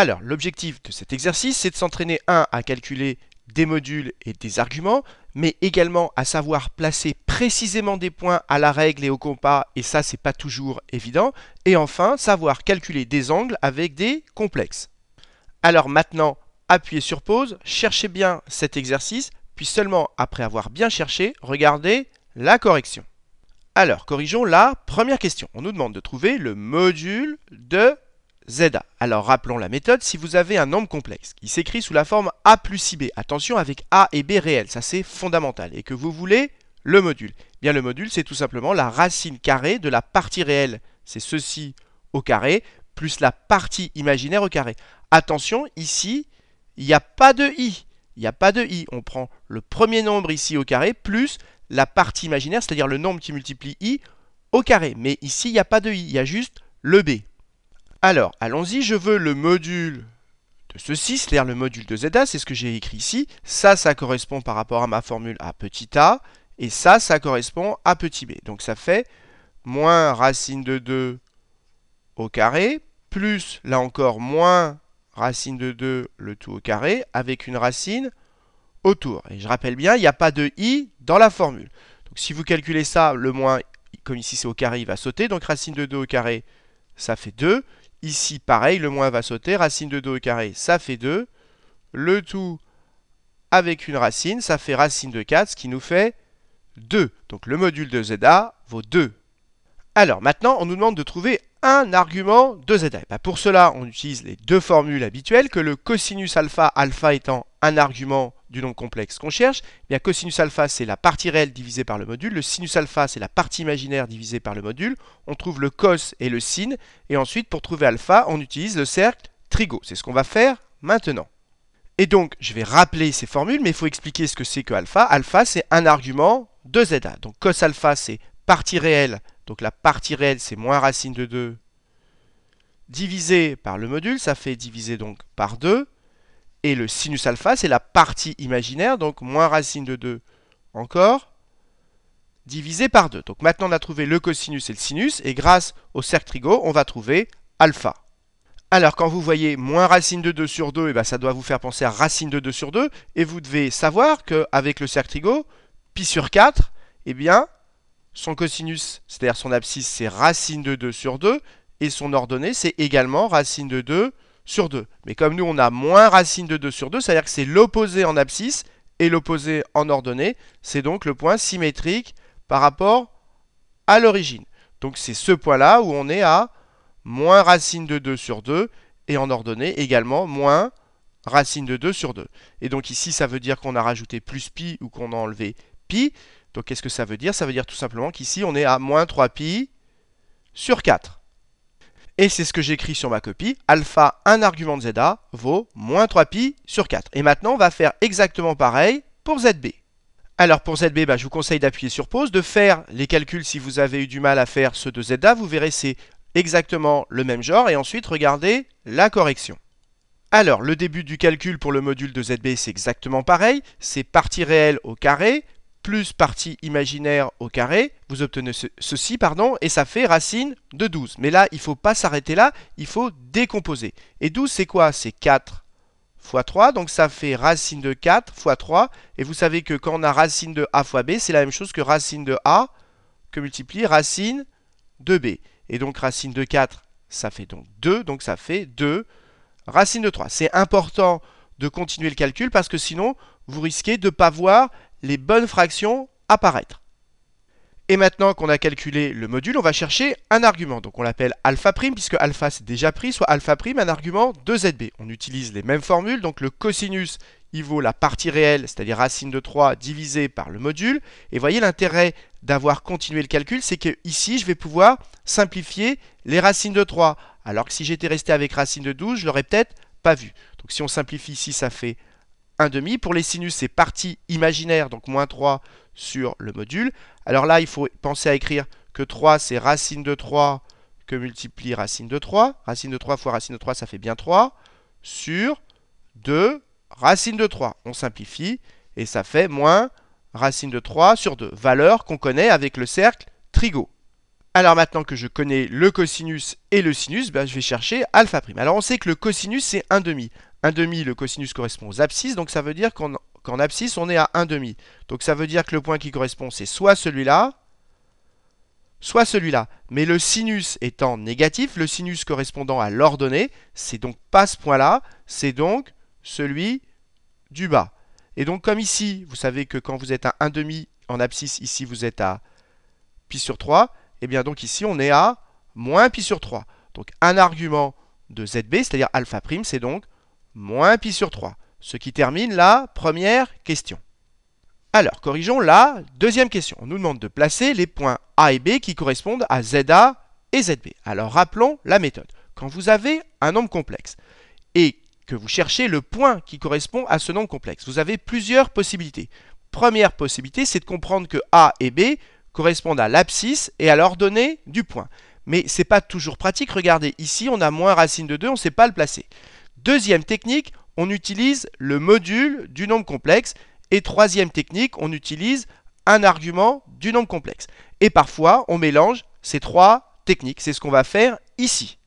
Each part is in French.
Alors, l'objectif de cet exercice, c'est de s'entraîner, à calculer des modules et des arguments, mais également à savoir placer précisément des points à la règle et au compas, et ça, c'est pas toujours évident. Et enfin, savoir calculer des angles avec des complexes. Alors maintenant, appuyez sur pause, cherchez bien cet exercice, puis seulement après avoir bien cherché, regardez la correction. Alors, corrigeons la première question. On nous demande de trouver le module de ZA. Alors, rappelons la méthode. Si vous avez un nombre complexe qui s'écrit sous la forme A plus IB, attention avec A et B réels, ça c'est fondamental, et que vous voulez le module, bien le module, c'est tout simplement la racine carrée de la partie réelle, c'est ceci au carré, plus la partie imaginaire au carré. Attention, ici, il n'y a pas de i. Il n'y a pas de i. On prend le premier nombre ici au carré plus la partie imaginaire, c'est-à-dire le nombre qui multiplie i au carré. Mais ici, il n'y a pas de i. Il y a juste le b. Alors, allons-y. Je veux le module de ceci, c'est-à-dire le module de ZA. C'est ce que j'ai écrit ici. Ça, ça correspond par rapport à ma formule à petit a. Et ça, ça correspond à petit b. Donc, ça fait moins racine de 2 au carré plus, là encore, moins racine de 2, le tout au carré, avec une racine autour. Et je rappelle bien, il n'y a pas de i dans la formule. Donc si vous calculez ça, le moins, comme ici c'est au carré, il va sauter. Donc racine de 2 au carré, ça fait 2. Ici, pareil, le moins va sauter. Racine de 2 au carré, ça fait 2. Le tout avec une racine, ça fait racine de 4, ce qui nous fait 2. Donc le module de ZA vaut 2. Alors maintenant, on nous demande de trouver un argument de ZA. Et pour cela, on utilise les deux formules habituelles, que le cosinus alpha, alpha étant un argument du nombre complexe qu'on cherche. Et bien, cosinus alpha, c'est la partie réelle divisée par le module. Le sinus alpha, c'est la partie imaginaire divisée par le module. On trouve le cos et le sin. Et ensuite, pour trouver alpha, on utilise le cercle trigo. C'est ce qu'on va faire maintenant. Et donc, je vais rappeler ces formules, mais il faut expliquer ce que c'est que alpha. Alpha, c'est un argument de ZA. Donc, cos alpha, c'est partie réelle. Donc la partie réelle, c'est moins racine de 2 divisé par le module, ça fait divisé donc par 2. Et le sinus alpha, c'est la partie imaginaire, donc moins racine de 2 encore, divisé par 2. Donc maintenant, on a trouvé le cosinus et le sinus, et grâce au cercle trigo, on va trouver alpha. Alors quand vous voyez moins racine de 2 sur 2, et ben, ça doit vous faire penser à racine de 2 sur 2, et vous devez savoir qu'avec le cercle trigo, pi sur 4, eh bien, son cosinus, c'est-à-dire son abscisse, c'est racine de 2 sur 2, et son ordonnée, c'est également racine de 2 sur 2. Mais comme nous, on a moins racine de 2 sur 2, c'est-à-dire que c'est l'opposé en abscisse et l'opposé en ordonnée, c'est donc le point symétrique par rapport à l'origine. Donc c'est ce point-là où on est à moins racine de 2 sur 2, et en ordonnée également moins racine de 2 sur 2. Et donc ici, ça veut dire qu'on a rajouté plus pi ou qu'on a enlevé pi. Donc qu'est-ce que ça veut dire? Ça veut dire tout simplement qu'ici on est à moins 3π sur 4. Et c'est ce que j'écris sur ma copie. Alpha, un argument de ZA, vaut moins 3π sur 4. Et maintenant on va faire exactement pareil pour ZB. Alors pour ZB, je vous conseille d'appuyer sur pause, de faire les calculs si vous avez eu du mal à faire ceux de ZA. Vous verrez c'est exactement le même genre. Et ensuite regardez la correction. Alors le début du calcul pour le module de ZB c'est exactement pareil. C'est partie réelle au carré plus partie imaginaire au carré, vous obtenez ceci, pardon, et ça fait racine de 12. Mais là, il ne faut pas s'arrêter là, il faut décomposer. Et 12, c'est quoi? C'est 4 fois 3, donc ça fait racine de 4 fois 3. Et vous savez que quand on a racine de a fois b, c'est la même chose que racine de a que multiplie racine de b. Et donc racine de 4, ça fait donc 2, donc ça fait 2 racine de 3. C'est important de continuer le calcul parce que sinon, vous risquez de ne pas voir les bonnes fractions apparaître. Et maintenant qu'on a calculé le module, on va chercher un argument. Donc on l'appelle alpha prime, puisque alpha c'est déjà pris, soit alpha prime, un argument de ZB. On utilise les mêmes formules, donc le cosinus, il vaut la partie réelle, c'est-à-dire racine de 3 divisé par le module. Et voyez l'intérêt d'avoir continué le calcul, c'est qu'ici je vais pouvoir simplifier les racines de 3. Alors que si j'étais resté avec racine de 12, je l'aurais peut-être pas vu. Donc si on simplifie ici, ça fait 1/2. Pour les sinus, c'est partie imaginaire, donc moins 3 sur le module. Alors là, il faut penser à écrire que 3, c'est racine de 3 que multiplie racine de 3. Racine de 3 fois racine de 3, ça fait bien 3 sur 2 racine de 3. On simplifie et ça fait moins racine de 3 sur 2. Valeur qu'on connaît avec le cercle trigo. Alors maintenant que je connais le cosinus et le sinus, je vais chercher alpha prime. Alors on sait que le cosinus c'est 1 demi. 1 demi, le cosinus correspond aux abscisses, donc ça veut dire qu'en abscisse on est à 1 demi. Donc ça veut dire que le point qui correspond c'est soit celui-là, soit celui-là. Mais le sinus étant négatif, le sinus correspondant à l'ordonnée, c'est donc pas ce point-là, c'est donc celui du bas. Et donc comme ici, vous savez que quand vous êtes à 1 demi en abscisse, ici vous êtes à pi sur 3, et bien donc ici on est à moins pi sur 3. Donc un argument de ZB, c'est-à-dire alpha prime, c'est donc moins pi sur 3. Ce qui termine la première question. Alors, corrigeons la deuxième question. On nous demande de placer les points A et B qui correspondent à ZA et ZB. Alors, rappelons la méthode. Quand vous avez un nombre complexe et que vous cherchez le point qui correspond à ce nombre complexe, vous avez plusieurs possibilités. Première possibilité, c'est de comprendre que A et B correspondent à l'abscisse et à l'ordonnée du point. Mais ce n'est pas toujours pratique. Regardez, ici, on a moins racine de 2, on ne sait pas le placer. Deuxième technique, on utilise le module du nombre complexe. Et troisième technique, on utilise un argument du nombre complexe. Et parfois, on mélange ces trois techniques. C'est ce qu'on va faire ici.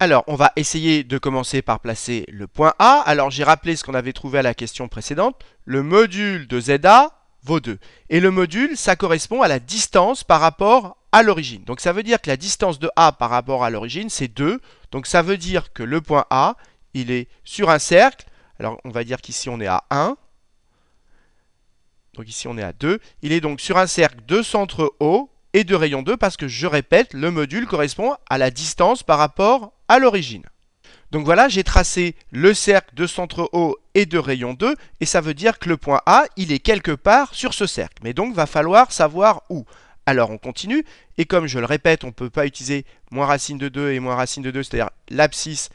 Alors, on va essayer de commencer par placer le point A. Alors, j'ai rappelé ce qu'on avait trouvé à la question précédente. Le module de ZA vaut 2. Et le module, ça correspond à la distance par rapport à l'origine. Donc, ça veut dire que la distance de A par rapport à l'origine, c'est 2. Donc, ça veut dire que le point A, il est sur un cercle. Alors, on va dire qu'ici, on est à 1. Donc ici on est à 2, il est donc sur un cercle de centre O et de rayon 2 parce que, je répète, le module correspond à la distance par rapport à l'origine. Donc voilà, j'ai tracé le cercle de centre O et de rayon 2 et ça veut dire que le point A, il est quelque part sur ce cercle. Mais donc va falloir savoir où. Alors on continue et comme je le répète, on ne peut pas utiliser moins racine de 2 et moins racine de 2, c'est-à-dire l'abscisse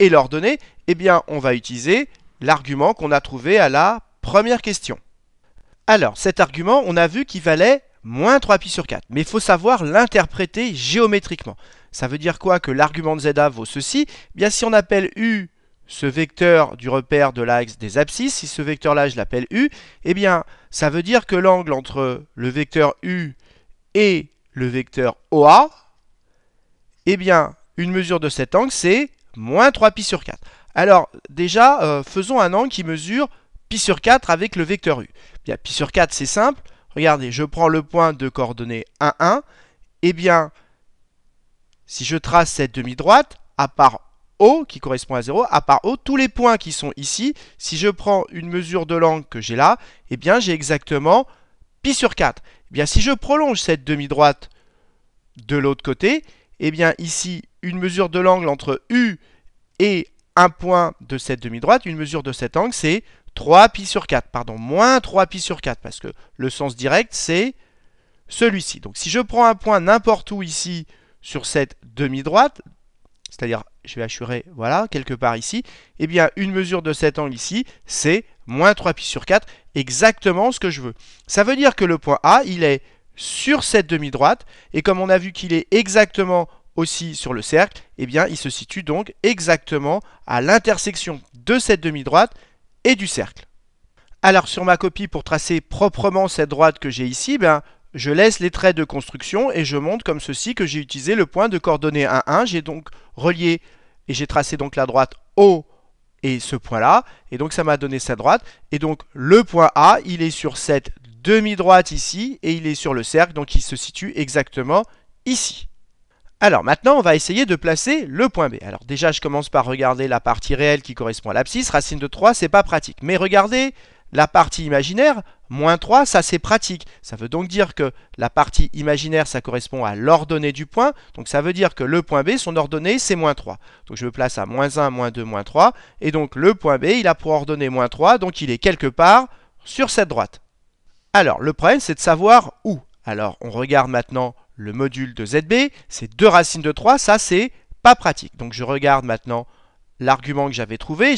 et l'ordonnée, eh bien on va utiliser l'argument qu'on a trouvé à la première question. Alors, cet argument, on a vu qu'il valait moins 3π sur 4. Mais il faut savoir l'interpréter géométriquement. Ça veut dire quoi? Que l'argument de ZA vaut ceci. Bien, si on appelle U ce vecteur du repère de l'axe des abscisses, si ce vecteur-là, je l'appelle U, eh bien, ça veut dire que l'angle entre le vecteur U et le vecteur OA, eh bien, une mesure de cet angle, c'est moins 3π sur 4. Alors, déjà, faisons un angle qui mesure pi sur 4 avec le vecteur U. Bien, pi sur 4, c'est simple. Regardez, je prends le point de coordonnées 1, 1. Eh bien, si je trace cette demi-droite, à part O, qui correspond à 0, à part O, tous les points qui sont ici, si je prends une mesure de l'angle que j'ai là, eh bien, j'ai exactement pi sur 4. Eh bien, si je prolonge cette demi-droite de l'autre côté, eh bien, ici, une mesure de l'angle entre U et un point de cette demi-droite, une mesure de cet angle, c'est moins 3π sur 4, parce que le sens direct, c'est celui-ci. Donc si je prends un point n'importe où ici, sur cette demi-droite, c'est-à-dire, je vais assurer, voilà, quelque part ici, eh bien, une mesure de cet angle ici, c'est moins 3π sur 4, exactement ce que je veux. Ça veut dire que le point A, il est sur cette demi-droite, et comme on a vu qu'il est exactement aussi sur le cercle, eh bien, il se situe donc exactement à l'intersection de cette demi-droite, et du cercle. Alors sur ma copie, pour tracer proprement cette droite que j'ai ici, je laisse les traits de construction et je montre comme ceci que j'ai utilisé le point de coordonnées 1, 1. J'ai donc relié et j'ai tracé donc la droite O et ce point-là. Et donc ça m'a donné sa droite. Et donc le point A, il est sur cette demi-droite ici et il est sur le cercle. Donc il se situe exactement ici. Alors maintenant, on va essayer de placer le point B. Alors déjà, je commence par regarder la partie réelle qui correspond à l'abscisse. Racine de 3, c'est pas pratique. Mais regardez la partie imaginaire, moins 3, ça c'est pratique. Ça veut donc dire que la partie imaginaire, ça correspond à l'ordonnée du point. Donc ça veut dire que le point B, son ordonnée, c'est moins 3. Donc je me place à moins 1, moins 2, moins 3. Et donc le point B, il a pour ordonnée moins 3. Donc il est quelque part sur cette droite. Alors le problème, c'est de savoir où. Alors on regarde maintenant le module de ZB, c'est 2 racines de 3, ça c'est pas pratique. Donc je regarde maintenant l'argument que j'avais trouvé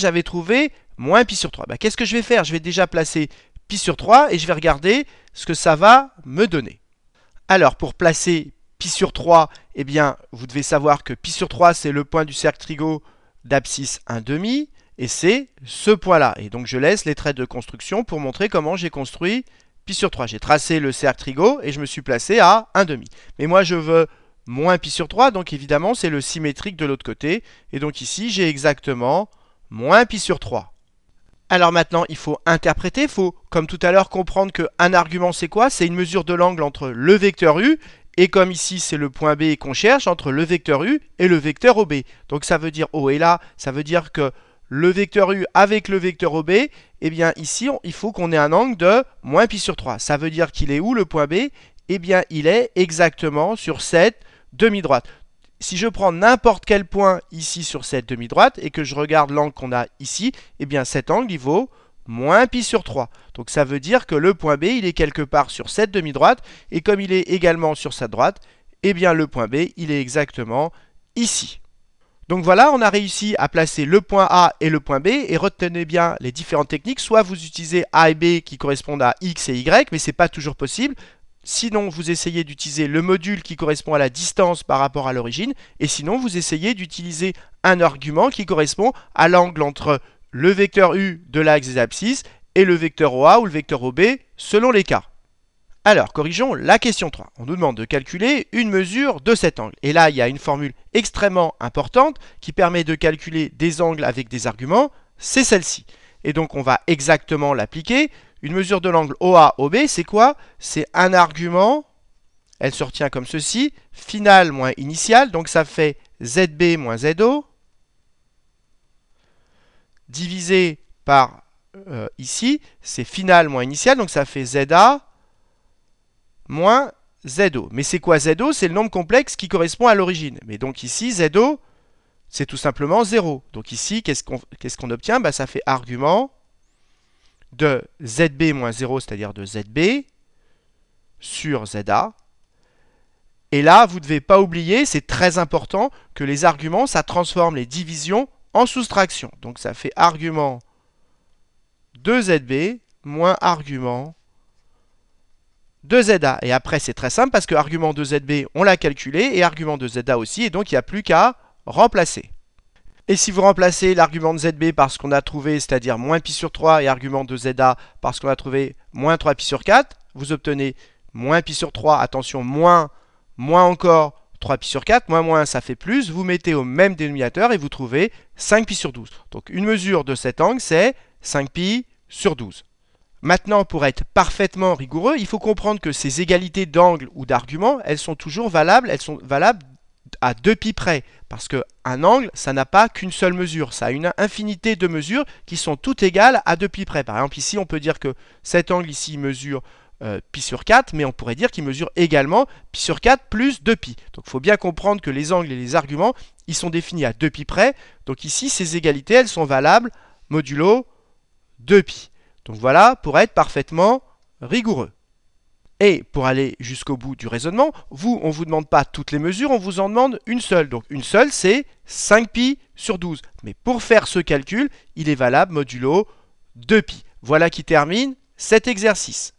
moins pi sur 3. Qu'est-ce que je vais faire? Je vais déjà placer pi sur 3 et je vais regarder ce que ça va me donner. Alors pour placer pi sur 3, eh bien vous devez savoir que pi sur 3 c'est le point du cercle trigo d'abscisse 1,5 et c'est ce point-là. Et donc je laisse les traits de construction pour montrer comment j'ai construit pi sur 3, j'ai tracé le cercle trigo et je me suis placé à 1,5. Mais moi, je veux moins pi sur 3, donc évidemment c'est le symétrique de l'autre côté. Et donc ici j'ai exactement moins pi sur 3. Alors maintenant il faut interpréter, il faut comme tout à l'heure comprendre qu'un argument c'est quoi? C'est une mesure de l'angle entre le vecteur U, et comme ici c'est le point B qu'on cherche, entre le vecteur U et le vecteur OB. Donc ça veut dire O et là, ça veut dire que le vecteur U avec le vecteur OB, eh bien ici il faut qu'on ait un angle de moins pi sur 3. Ça veut dire qu'il est où le point B? Eh bien il est exactement sur cette demi-droite. Si je prends n'importe quel point ici sur cette demi-droite et que je regarde l'angle qu'on a ici, eh bien cet angle il vaut moins pi sur 3. Donc ça veut dire que le point B il est quelque part sur cette demi-droite et comme il est également sur sa droite, eh bien le point B il est exactement ici. Donc voilà, on a réussi à placer le point A et le point B, et retenez bien les différentes techniques, soit vous utilisez A et B qui correspondent à X et Y, mais c'est pas toujours possible. Sinon, vous essayez d'utiliser le module qui correspond à la distance par rapport à l'origine. Et sinon, vous essayez d'utiliser un argument qui correspond à l'angle entre le vecteur U de l'axe des abscisses et le vecteur OA ou le vecteur OB, selon les cas. Alors, corrigeons la question 3. On nous demande de calculer une mesure de cet angle. Et là, il y a une formule extrêmement importante qui permet de calculer des angles avec des arguments. C'est celle-ci. Et donc, on va exactement l'appliquer. Une mesure de l'angle OA-OB, c'est quoi? C'est un argument, elle se retient comme ceci, final moins initial, donc ça fait ZB moins ZO, divisé par ici, c'est final moins initial, donc ça fait ZA moins ZO. Mais c'est quoi ZO? C'est le nombre complexe qui correspond à l'origine. Mais donc ici, ZO, c'est tout simplement 0. Donc ici, qu'est-ce qu'on obtient? Bah, ça fait argument de ZB moins 0, c'est-à-dire de ZB sur ZA. Et là, vous ne devez pas oublier, c'est très important, que les arguments, ça transforme les divisions en soustraction. Donc ça fait argument de ZB moins argument de ZA. Et après, c'est très simple parce que argument de ZB, on l'a calculé, et argument de ZA aussi, et donc il n'y a plus qu'à remplacer. Et si vous remplacez l'argument de ZB par ce qu'on a trouvé, c'est-à-dire moins pi sur 3, et argument de ZA par ce qu'on a trouvé, moins 3 pi sur 4, vous obtenez moins pi sur 3, attention, moins encore 3 pi sur 4, moins ça fait plus, vous mettez au même dénominateur et vous trouvez 5 pi sur 12. Donc une mesure de cet angle, c'est 5 pi sur 12. Maintenant, pour être parfaitement rigoureux, il faut comprendre que ces égalités d'angle ou d'argument, elles sont toujours valables, elles sont valables à 2 π près, parce qu'un angle, ça n'a pas qu'une seule mesure, ça a une infinité de mesures qui sont toutes égales à 2 π près. Par exemple, ici, on peut dire que cet angle ici mesure π sur 4, mais on pourrait dire qu'il mesure également π sur 4 plus 2 π. Donc, il faut bien comprendre que les angles et les arguments, ils sont définis à 2 π près. Donc ici, ces égalités, elles sont valables modulo 2 π. Donc voilà, pour être parfaitement rigoureux. Et pour aller jusqu'au bout du raisonnement, on ne vous demande pas toutes les mesures, on vous en demande une seule. Donc une seule, c'est 5 π sur 12. Mais pour faire ce calcul, il est valable modulo 2 π. Voilà qui termine cet exercice.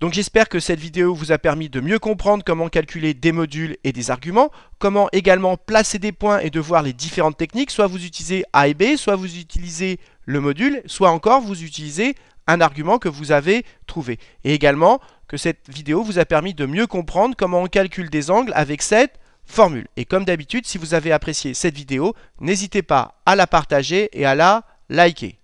Donc j'espère que cette vidéo vous a permis de mieux comprendre comment calculer des modules et des arguments, comment également placer des points et de voir les différentes techniques. Soit vous utilisez A et B, soit vous utilisez le module, soit encore vous utilisez un argument que vous avez trouvé. Et également que cette vidéo vous a permis de mieux comprendre comment on calcule des angles avec cette formule. Et comme d'habitude, si vous avez apprécié cette vidéo, n'hésitez pas à la partager et à la liker.